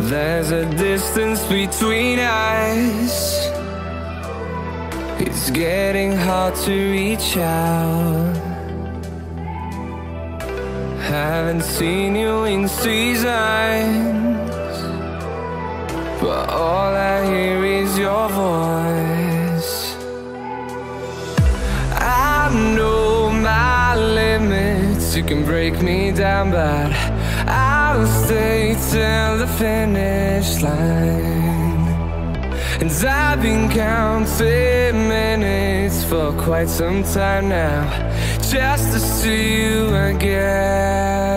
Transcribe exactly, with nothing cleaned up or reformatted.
There's a distance between us. It's getting hard to reach out. Haven't seen you in seasons, but all I hear is your voice. I know my limits, you can break me down, but I'll stay till the finish line. And I've been counting minutes for quite some time now, just to see you again.